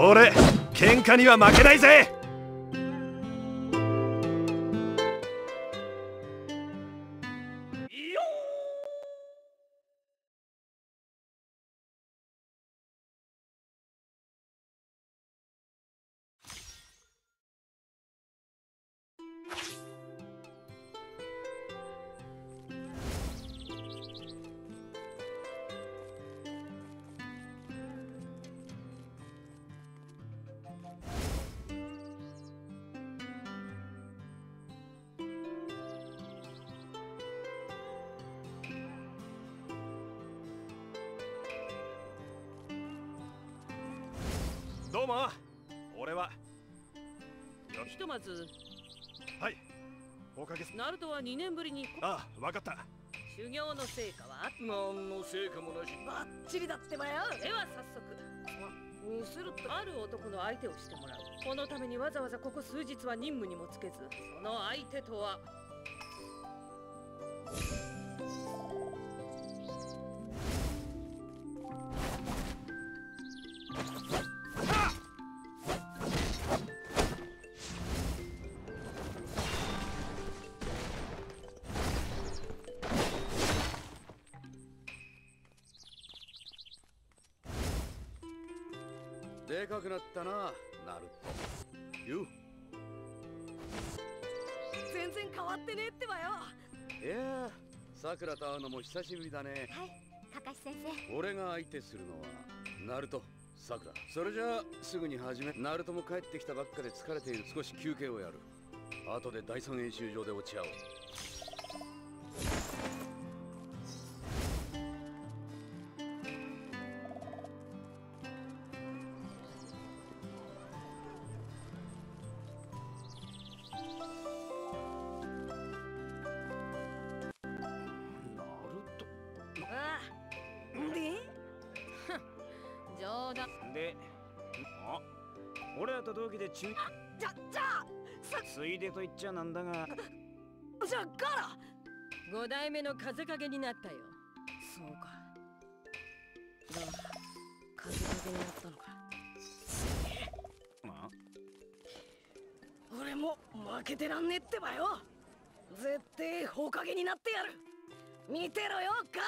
俺、喧嘩には負けないぜ。どうも、俺はひとまず、はい、おかげさまでナルトは2年ぶりに。ああ、わかった。修行の成果は何の成果もなし、バッチリだってばよ。では早速するとある男の相手をしてもらう。このためにわざわざここ数日は任務にもつけず、その相手とはでかくなったな、ナルト。言う。全然変わってねえってばよ。いや、さくらと会うのも久しぶりだね。はい、高橋先生。俺が相手するのはナルト、さくら。それじゃあすぐに始め。ナルトも帰ってきたばっかで疲れている。少し休憩をやる。後で第3演習場で落ち合おう。で、俺らと同期で中。じゃあついでと言っちゃなんだが。じゃあガラ5代目の風影になったよ。そうか。どうだ、風影になったのか。まあ、俺も負けてらんねってばよ。絶対ほかげになってやる。見てろよ、ガ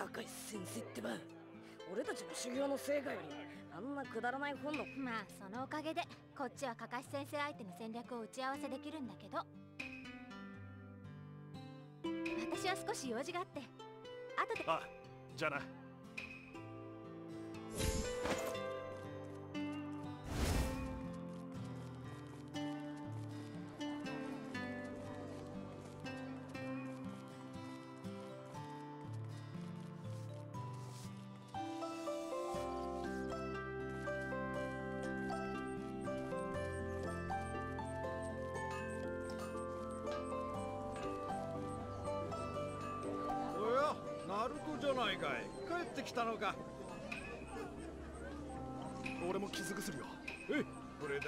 ラ。高橋先生ってば、俺たちの修行の成果よりあんなくだらない本の。まあそのおかげでこっちはかかし先生相手の戦略を打ち合わせできるんだけど、私は少し用事があって、後で。あ、じゃあな。ナルトじゃないかい。帰ってきたのか。俺も傷薬を。え、これだ。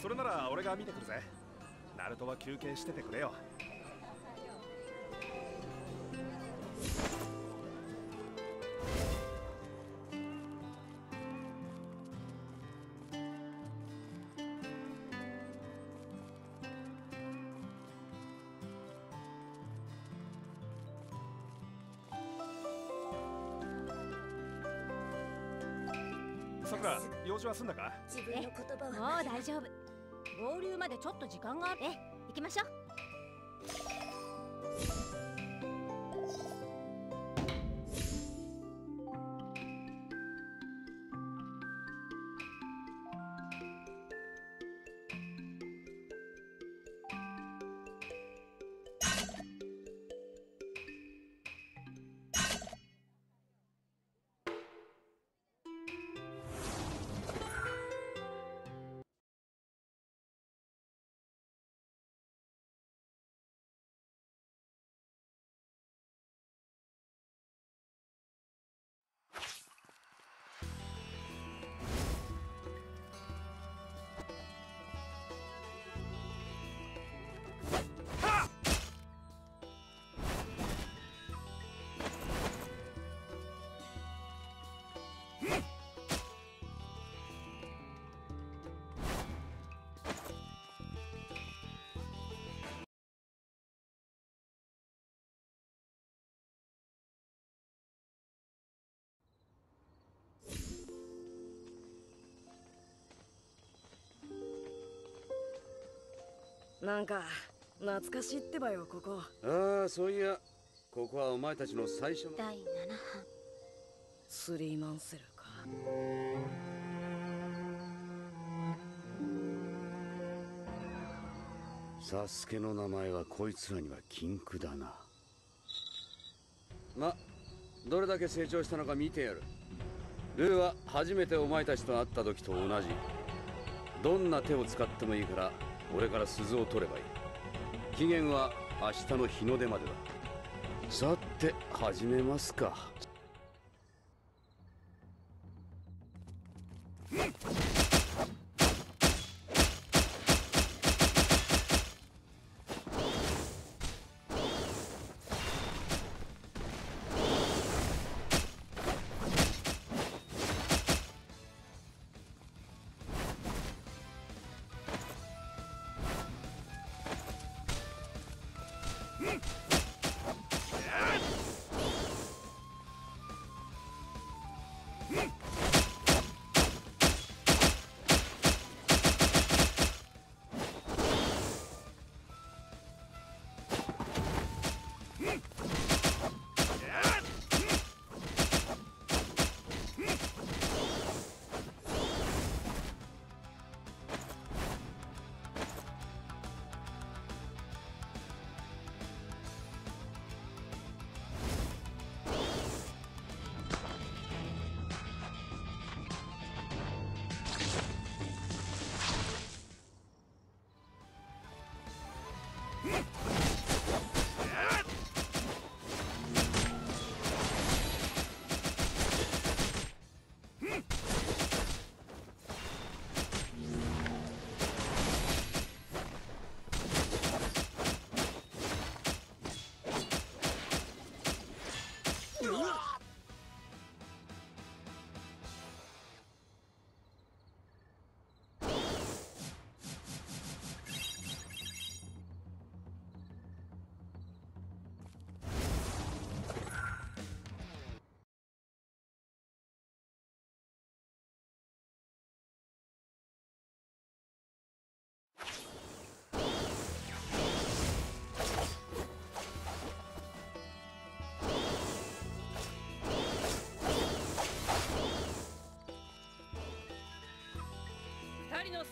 それなら俺が見てくるぜ。ナルトは休憩しててくれよ。さくら、用事は済んだか？自分の言葉はもう大丈夫。合流までちょっと時間がある。え、行きましょう。なんか懐かしいってばよ、ここ。ああ、そういや、ここはお前たちの最初の第7版スリーマンセルか。サスケの名前はこいつらには禁句だな。ま、どれだけ成長したのか見てやる。ルーは初めてお前たちと会った時と同じ。どんな手を使ってもいいから俺から鈴を取ればいい。期限は明日の日の出までだ。さて始めますか。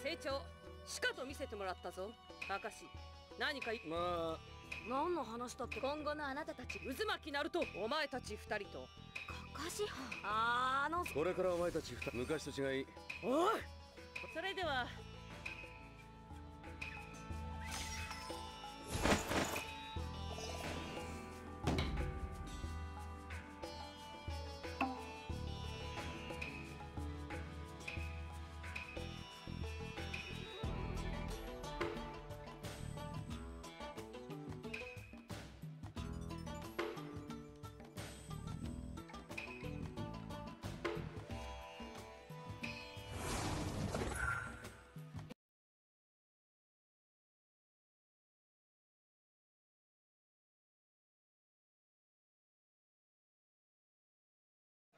成長しかと見せてもらったぞ。明石、何かまあ何の話だって。今後のあなたたち渦巻きなると、お前たち2人とカカシハ、これからお前たち2人、昔と違い。おい、それでは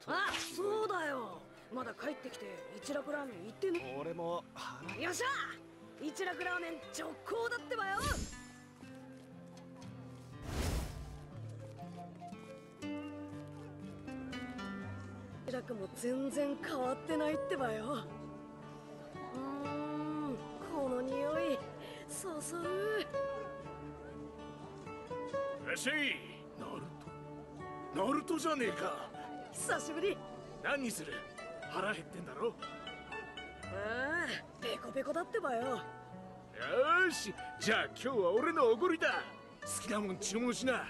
あ、そうだよ。まだ帰ってきて一楽ラーメン行ってね。俺もよっしゃ、一楽ラーメン直行だってばよ。一楽も全然変わってないってばよ。この匂いそそる。いらっしゃい、ナルトじゃねえか。久しぶり。何にする？腹減ってんだろ。ああ、ペコペコだってばよ。よし、じゃあ今日は俺のおごりだ。好きなもん注文しな。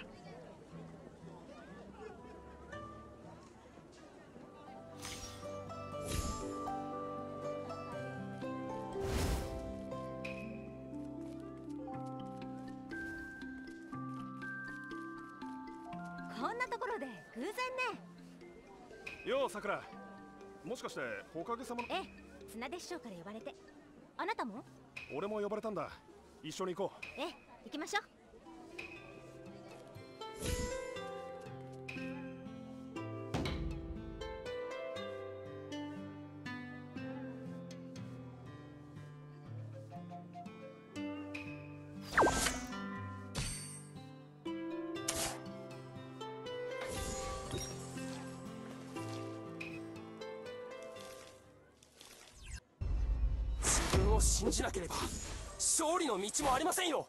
こんなところで偶然ね。よう、さくら、もしかしておかげさまの。ええ、Tsunade師匠から呼ばれて。あなたも？俺も呼ばれたんだ。一緒に行こう。ええ、行きましょう。を信じなければ勝利の道もありませんよ。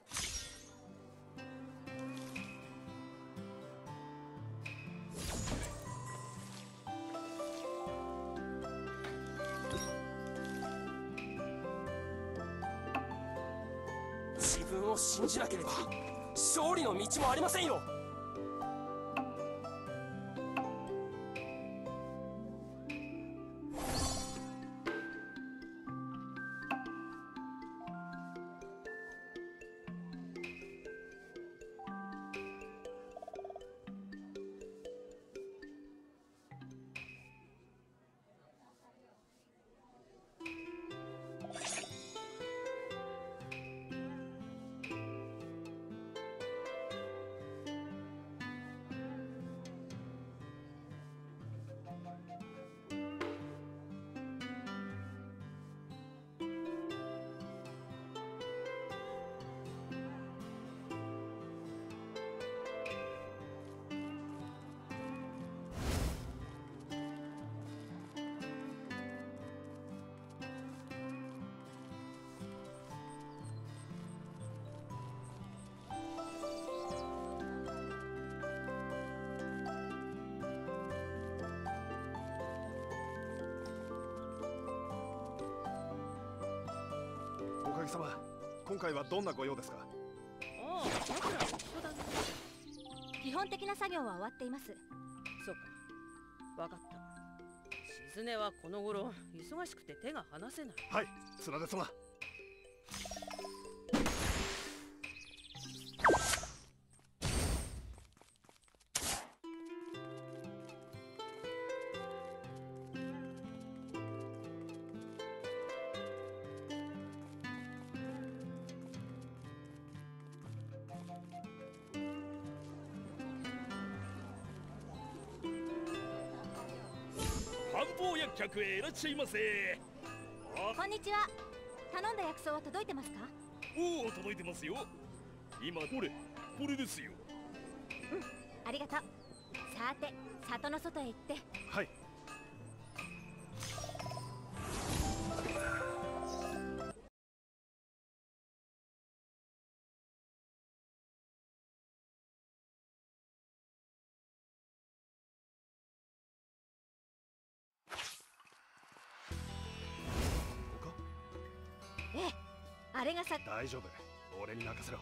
自分を信じなければ勝利の道もありませんよ。今回はどんなご用ですか？おお、だからここだね。基本的な作業は終わっています。そうか、わかった。静音はこの頃忙しくて手が離せない。はい、綱田様。客へいらっしゃいませ。こんにちは。頼んだ薬草は届いてますか？おお、届いてますよ。今これですよ。うん、ありがとう。さて、里の外へ行って。はい。あれがさ。大丈夫、俺に任せろ。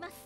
きます。